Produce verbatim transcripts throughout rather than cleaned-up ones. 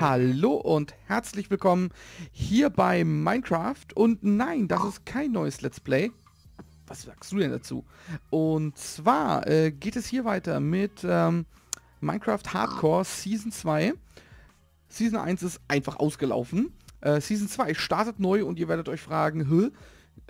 Hallo und herzlich willkommen hier bei Minecraft. Und nein, das ist kein neues Let's Play. Was sagst du denn dazu? Und zwar äh, geht es hier weiter mit ähm, Minecraft Hardcore Season zwei. Season eins ist einfach ausgelaufen. Äh, Season zwei startet neu und ihr werdet euch fragen, Hö,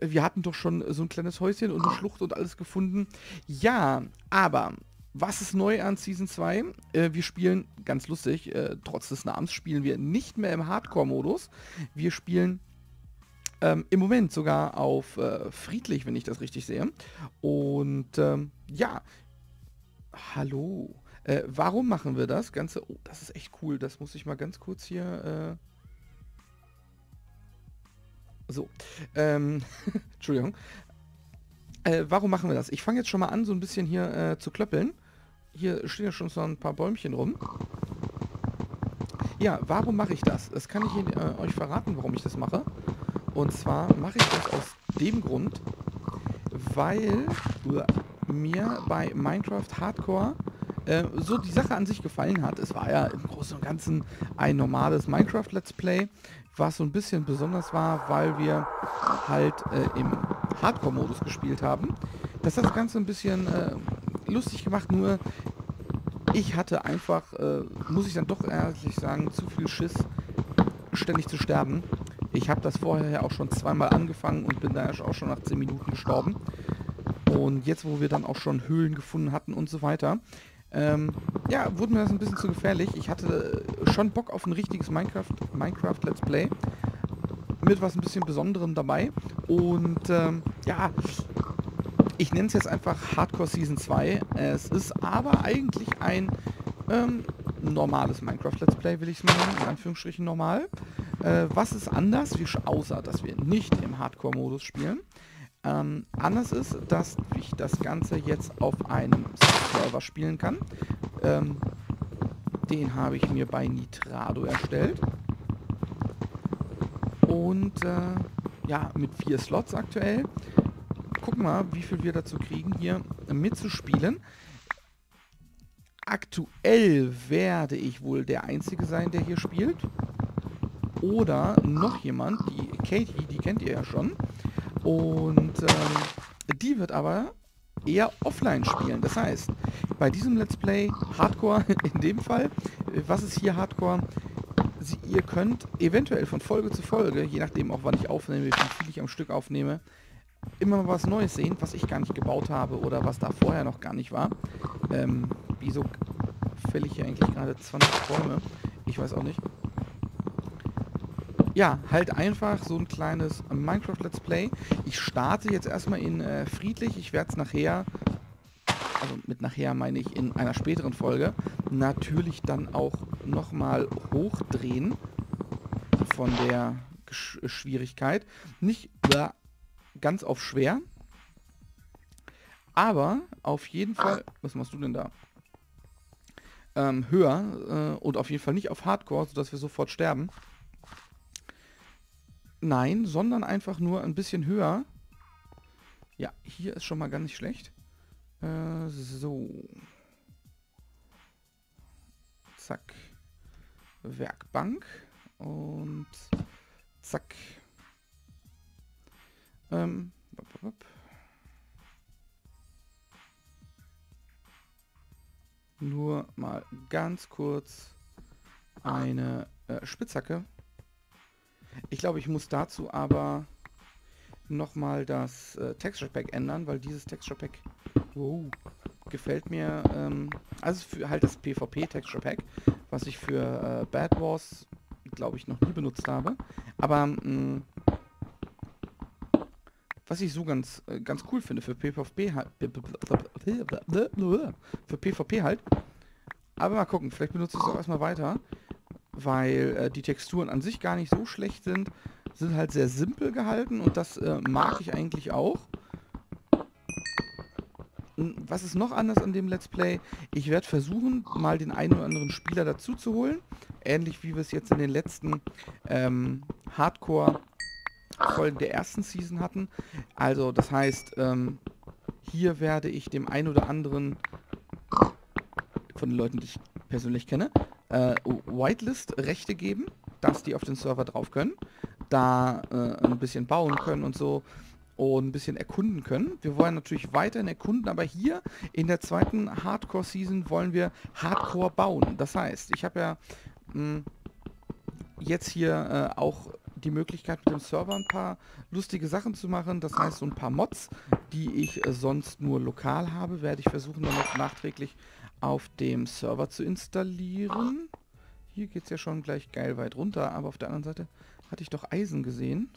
wir hatten doch schon so ein kleines Häuschen und eine Schlucht und alles gefunden. Ja, aber... Was ist neu an Season zwei? Äh, wir spielen, ganz lustig, äh, trotz des Namens spielen wir nicht mehr im Hardcore-Modus. Wir spielen ähm, im Moment sogar auf äh, friedlich, wenn ich das richtig sehe. Und ähm, ja, hallo. Äh, warum machen wir das Ganze? Oh, das ist echt cool. Das muss ich mal ganz kurz hier... Äh so. Ähm, Entschuldigung. Äh, warum machen wir das? Ich fange jetzt schon mal an, so ein bisschen hier äh, zu klöppeln. Hier stehen ja schon so ein paar Bäumchen rum. Ja, warum mache ich das? Das kann ich Ihnen, äh, euch verraten, warum ich das mache. Und zwar mache ich das aus dem Grund, weil mir bei Minecraft Hardcore äh, so die Sache an sich gefallen hat. Es war ja im Großen und Ganzen ein normales Minecraft-Let's Play, was so ein bisschen besonders war, weil wir halt äh, im Hardcore-Modus gespielt haben. Das hat das Ganze ein bisschen äh, lustig gemacht, nur ich hatte einfach, äh, muss ich dann doch ehrlich sagen, zu viel Schiss, ständig zu sterben. Ich habe das vorher ja auch schon zweimal angefangen und bin da ja auch schon nach zehn Minuten gestorben. Und jetzt, wo wir dann auch schon Höhlen gefunden hatten und so weiter, ähm, ja, wurde mir das ein bisschen zu gefährlich. Ich hatte schon Bock auf ein richtiges Minecraft, Minecraft Let's Play. Mit was ein bisschen Besonderem dabei. Und ähm, ja, ich nenne es jetzt einfach Hardcore Season zwei. Es ist aber eigentlich ein ähm, normales Minecraft Let's Play, will ich es mal nennen, in Anführungsstrichen normal. Äh, was ist anders? Wie, außer, dass wir nicht im Hardcore-Modus spielen. Ähm, anders ist, dass ich das Ganze jetzt auf einem Server spielen kann. Ähm, den habe ich mir bei Nitrado erstellt. Und äh, ja, mit vier Slots aktuell. Gucken wir mal, wie viel wir dazu kriegen, hier mitzuspielen. Aktuell werde ich wohl der Einzige sein, der hier spielt. Oder noch jemand, die Kaytie, die kennt ihr ja schon. Und ähm, die wird aber eher offline spielen. Das heißt, bei diesem Let's Play Hardcore, in dem Fall, was ist hier Hardcore? Sie, ihr könnt eventuell von Folge zu Folge, je nachdem auch wann ich aufnehme, wie viel ich am Stück aufnehme, immer mal was Neues sehen, was ich gar nicht gebaut habe oder was da vorher noch gar nicht war. Ähm, wieso fäll ich hier eigentlich gerade zwanzig Bäume? Ich weiß auch nicht. Ja, halt einfach so ein kleines Minecraft Let's Play. Ich starte jetzt erstmal in äh, friedlich. Ich werde es nachher, also mit nachher meine ich in einer späteren Folge, natürlich dann auch nochmal hochdrehen von der Sch Schwierigkeit. Nicht äh, ganz auf schwer, aber auf jeden Fall... Was machst du denn da? Ähm, höher äh, und auf jeden Fall nicht auf Hardcore, sodass wir sofort sterben. Nein, sondern einfach nur ein bisschen höher. Ja, hier ist schon mal gar nicht schlecht. Äh, so... Zack, Werkbank und zack. Ähm, bop, bop, bop. Nur mal ganz kurz eine äh, Spitzhacke. Ich glaube, ich muss dazu aber nochmal das äh, Texture Pack ändern, weil dieses Texture Pack... Wow. Gefällt mir, ähm, also für halt das PvP-Texture-Pack, was ich für äh, Bedwars, glaube ich, noch nie benutzt habe. Aber mh, was ich so ganz äh, ganz cool finde für PvP halt, für PvP halt. Aber mal gucken, vielleicht benutze ich es auch erstmal weiter, weil äh, die Texturen an sich gar nicht so schlecht sind, sind halt sehr simpel gehalten und das äh, mag ich eigentlich auch. Was ist noch anders an dem Let's Play? Ich werde versuchen, mal den einen oder anderen Spieler dazu zu holen. Ähnlich wie wir es jetzt in den letzten ähm, Hardcore-Folgen der ersten Season hatten. Also das heißt, ähm, hier werde ich dem einen oder anderen von den Leuten, die ich persönlich kenne, äh, Whitelist-Rechte geben, dass die auf den Server drauf können, da äh, ein bisschen bauen können und so und ein bisschen erkunden können. Wir wollen natürlich weiterhin erkunden, aber hier in der zweiten Hardcore-Season wollen wir Hardcore bauen. Das heißt, ich habe ja mh, jetzt hier äh, auch die Möglichkeit, mit dem Server ein paar lustige Sachen zu machen. Das heißt, so ein paar Mods, die ich äh, sonst nur lokal habe, werde ich versuchen, dann noch nachträglich auf dem Server zu installieren. Hier geht es ja schon gleich geil weit runter, aber auf der anderen Seite hatte ich doch Eisen gesehen.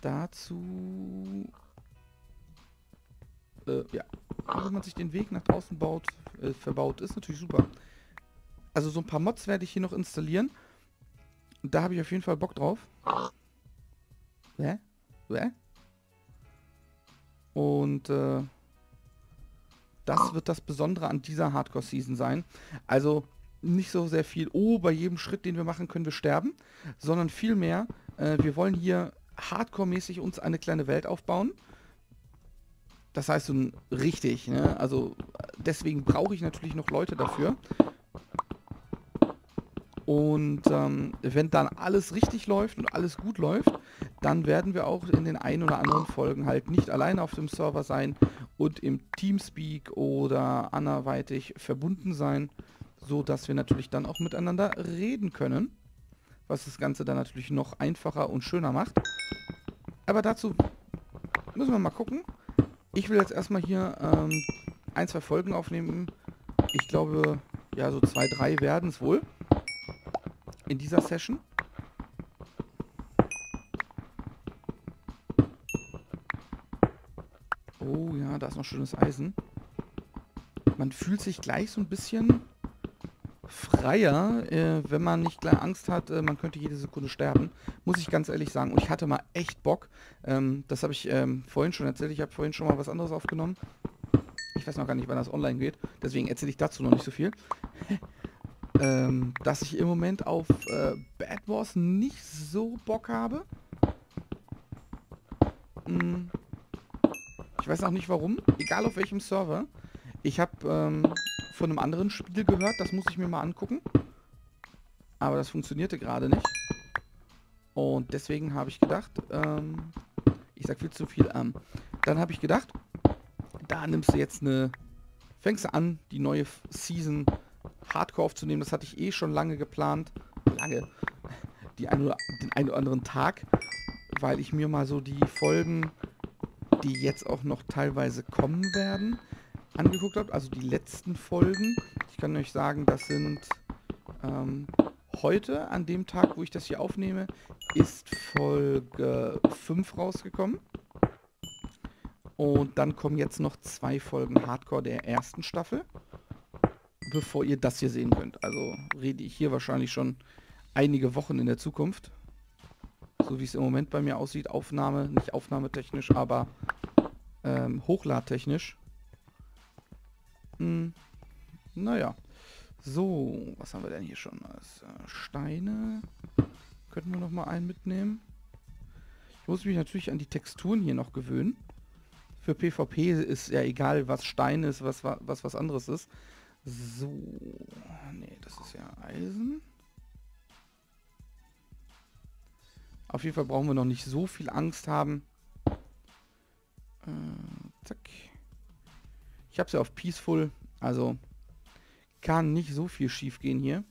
Dazu... Äh, ja, also wenn man sich den Weg nach draußen baut, äh, verbaut, ist natürlich super. Also so ein paar Mods werde ich hier noch installieren. Da habe ich auf jeden Fall Bock drauf. Ja? Ja? Und äh, das wird das Besondere an dieser Hardcore-Season sein. Also nicht so sehr viel, oh, bei jedem Schritt, den wir machen, können wir sterben, sondern vielmehr, äh, wir wollen hier hardcore-mäßig uns eine kleine Welt aufbauen. Das heißt, so ein richtig, ne? Also deswegen brauche ich natürlich noch Leute dafür. Und ähm, wenn dann alles richtig läuft und alles gut läuft, dann werden wir auch in den ein oder anderen Folgen halt nicht alleine auf dem Server sein und im Teamspeak oder anderweitig verbunden sein, so dass wir natürlich dann auch miteinander reden können, was das Ganze dann natürlich noch einfacher und schöner macht. Aber dazu müssen wir mal gucken. Ich will jetzt erstmal hier ähm, ein, zwei Folgen aufnehmen. Ich glaube, ja, so zwei, drei werden es wohl in dieser Session. Oh ja, da ist noch schönes Eisen. Man fühlt sich gleich so ein bisschen freier, äh, wenn man nicht gleich Angst hat, äh, man könnte jede Sekunde sterben, muss ich ganz ehrlich sagen. Und ich hatte mal echt Bock, ähm, das habe ich ähm, vorhin schon erzählt, ich habe vorhin schon mal was anderes aufgenommen. Ich weiß noch gar nicht, wann das online geht, deswegen erzähle ich dazu noch nicht so viel. ähm, dass ich im Moment auf äh, Bedwars nicht so Bock habe. Hm. Ich weiß auch nicht warum, egal auf welchem Server. Ich habe... Ähm, von einem anderen Spiel gehört, das muss ich mir mal angucken. Aber das funktionierte gerade nicht. Und deswegen habe ich gedacht, ähm, ich sag viel zu viel, ähm, dann habe ich gedacht, da nimmst du jetzt eine, fängst du an, die neue Season Hardcore aufzunehmen. Das hatte ich eh schon lange geplant, lange, die ein oder, den einen oder anderen Tag, weil ich mir mal so die Folgen, die jetzt auch noch teilweise kommen werden, angeguckt habt, also die letzten Folgen. Ich kann euch sagen, das sind ähm, heute, an dem Tag, wo ich das hier aufnehme, ist Folge fünf rausgekommen. Und dann kommen jetzt noch zwei Folgen Hardcore der ersten Staffel, bevor ihr das hier sehen könnt. Also rede ich hier wahrscheinlich schon einige Wochen in der Zukunft. So wie es im Moment bei mir aussieht, Aufnahme, nicht aufnahmetechnisch, aber ähm, hochladtechnisch. Hm, naja. So, was haben wir denn hier schon? Also Steine. Könnten wir noch mal einen mitnehmen? Ich muss mich natürlich an die Texturen hier noch gewöhnen. Für PvP ist ja egal, was Stein ist, was was, was anderes ist. So. Nee, das ist ja Eisen. Auf jeden Fall brauchen wir noch nicht so viel Angst haben. Äh, zack. Ich habe es ja auf Peaceful, also kann nicht so viel schief gehen hier.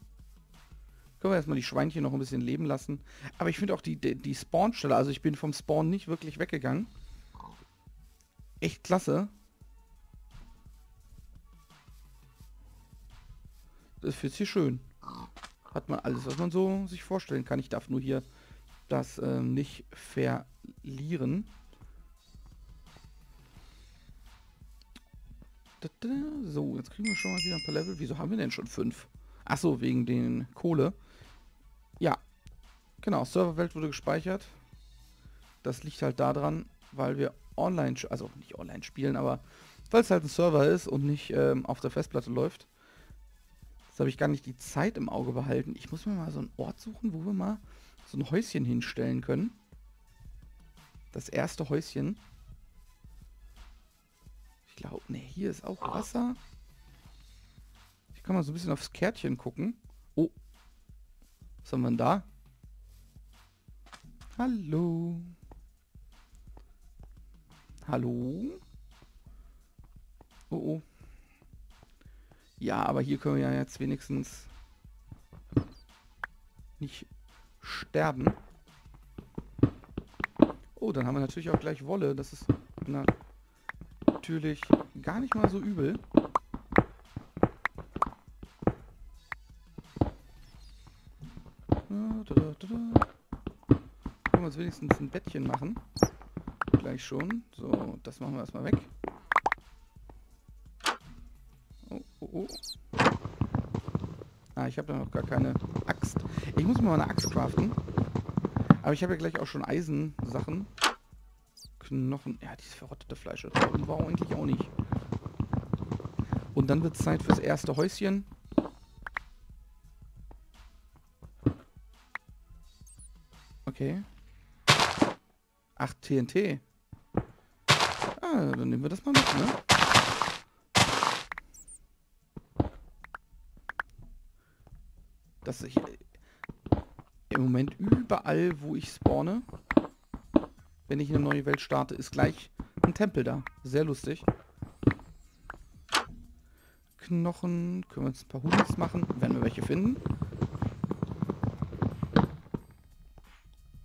Können wir erstmal die Schweinchen noch ein bisschen leben lassen. Aber ich finde auch die, die, die Spawnstelle, also ich bin vom Spawn nicht wirklich weggegangen. Echt klasse. Das fühlt sich schön. Hat man alles, was man so sich vorstellen kann. Ich darf nur hier das äh, nicht verlieren. So, jetzt kriegen wir schon mal wieder ein paar Level. Wieso haben wir denn schon fünf? Achso, wegen den Kohle. Ja, genau, Serverwelt wurde gespeichert. Das liegt halt daran, weil wir online, also nicht online spielen, aber weil es halt ein Server ist und nicht ähm, auf der Festplatte läuft. Jetzt habe ich gar nicht die Zeit im Auge behalten. Ich muss mir mal so einen Ort suchen, wo wir mal so ein Häuschen hinstellen können. Das erste Häuschen. Ich glaube, ne, hier ist auch Wasser. Ich kann man so ein bisschen aufs Kärtchen gucken. Oh, was haben wir denn da? Hallo. Hallo. Oh, oh. Ja, aber hier können wir ja jetzt wenigstens nicht sterben. Oh, dann haben wir natürlich auch gleich Wolle. Das ist natürlich gar nicht mal so übel. Können wir uns wenigstens ein Bettchen machen. Gleich schon. So, das machen wir erstmal weg. Oh, oh, oh. Ah, ich habe da noch gar keine Axt. Ich muss mir mal eine Axt craften. Aber ich habe ja gleich auch schon Eisensachen. Knochen. Ja, dieses verrottete Fleisch. Warum eigentlich auch nicht? Und dann wird es Zeit fürs erste Häuschen. Okay. Ach, T N T. Ah, dann nehmen wir das mal mit, ne? Dass ich im Moment überall, wo ich spawne, wenn ich eine neue Welt starte, ist gleich ein Tempel da. Sehr lustig. Knochen. Können wir uns ein paar Hundes machen, wenn wir welche finden.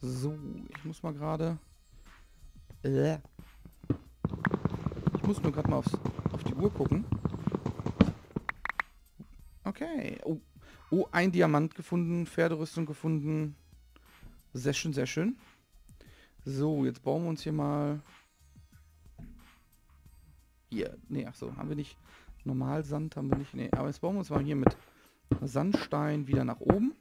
So, ich muss mal gerade... Ich muss nur gerade mal aufs, auf die Uhr gucken. Okay. Oh. Oh, ein Diamant gefunden, Pferderüstung gefunden. Sehr schön, sehr schön. So, jetzt bauen wir uns hier mal... Hier, nee, ach so, haben wir nicht... Normal Sand haben wir nicht, nee. Aber jetzt bauen wir uns mal hier mit Sandstein wieder nach oben.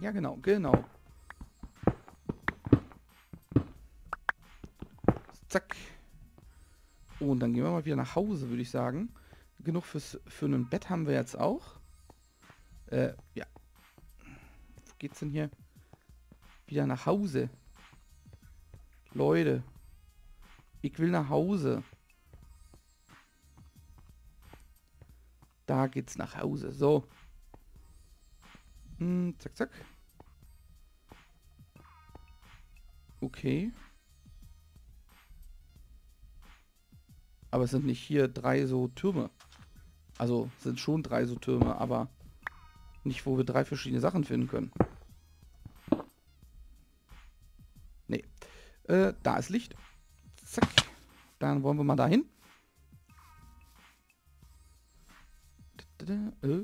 Ja, genau, genau. Zack. Und dann gehen wir mal wieder nach Hause, würde ich sagen. Genug fürs für ein Bett haben wir jetzt auch. Äh, ja. Wo geht's denn hier? Wieder nach Hause. Leute. Ich will nach Hause. Da geht's nach Hause. So. Hm, zack, zack. Okay. Aber es sind nicht hier drei so Türme. Also es sind schon drei so Türme, aber nicht, wo wir drei verschiedene Sachen finden können. Nee. Äh, da ist Licht. Zack. Dann wollen wir mal dahin. Äh.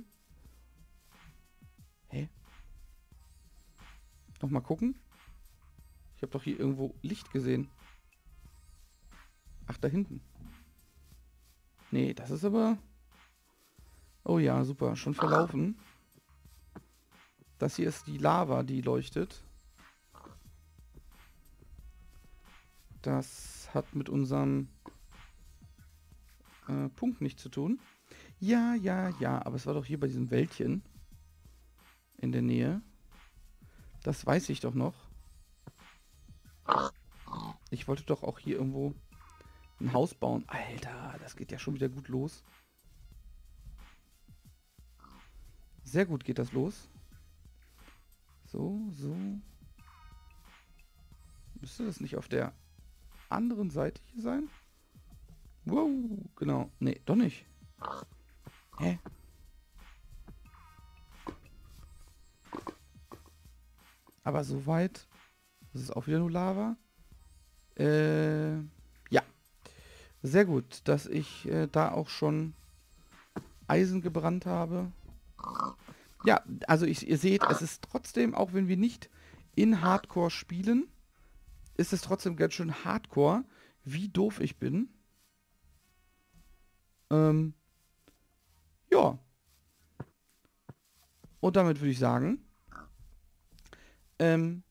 Hä? Nochmal gucken. Ich habe doch hier irgendwo Licht gesehen. Ach, da hinten. Nee, das ist aber... Oh ja, super. Schon verlaufen. Das hier ist die Lava, die leuchtet. Das hat mit unserem äh, Punkt nichts zu tun. Ja, ja, ja. Aber es war doch hier bei diesem Wäldchen in der Nähe. Das weiß ich doch noch. Ich wollte doch auch hier irgendwo... ein Haus bauen. Alter, das geht ja schon wieder gut los. Sehr gut geht das los. So, so. Müsste das nicht auf der anderen Seite hier sein? Wow, genau. Nee, doch nicht. Hä? Aber so weit. Das ist auch wieder nur Lava. Äh... Sehr gut, dass ich äh, da auch schon Eisen gebrannt habe. Ja, also ich, ihr seht, es ist trotzdem, auch wenn wir nicht in Hardcore spielen, ist es trotzdem ganz schön Hardcore, wie doof ich bin. Ähm, ja. Und damit würde ich sagen, ähm,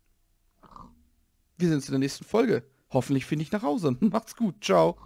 wir sehen uns in der nächsten Folge. Hoffentlich finde ich nach Hause. Macht's gut, ciao.